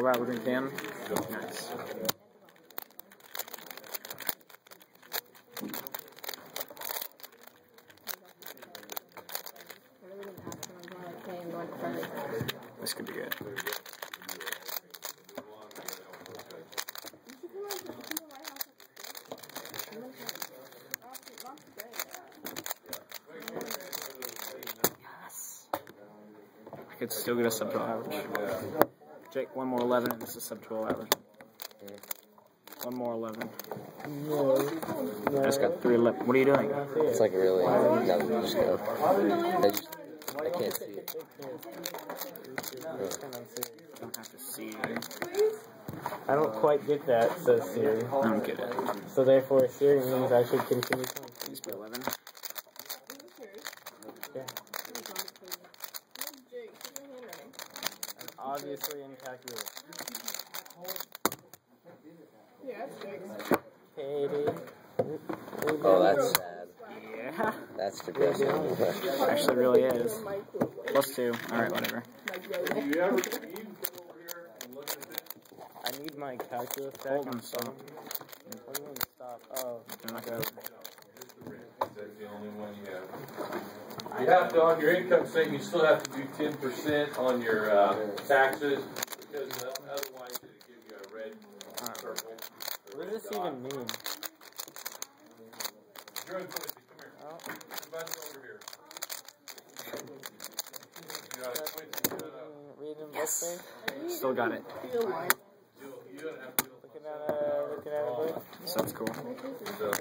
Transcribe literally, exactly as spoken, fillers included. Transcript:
That with him, Dan. Nice. This could be good. Yes. I could still get a sub to average. Jake, one more eleven, and it's a sub twelve average. One more eleven. No. I just got three eleven. What are you doing? It's like really... No, just go. I, just, I can't see it. I don't have to see it. I don't quite get that, says Siri. I don't get it. So therefore, Siri means I should continue. Please be eleven. Obviously incalculable. Yeah, that's Katie. Oh, that's sad. Yeah. That's depressing. Actually, really is. Plus two. Alright, whatever. I need my calculus back. Hold on, stop. What do you mean stop? Oh. I'm not going to open it. That's the only one you have. You have to, on your income statement, you still have to do ten percent on your uh, taxes, because otherwise it'll give you a red circle. What does this even mean? You're in Quincy. Come here. Oh. Come over here. You're out of Quincy. Shut up. Yes. Still got it. You don't have to. Looking at it, looking at it, so that's cool. So.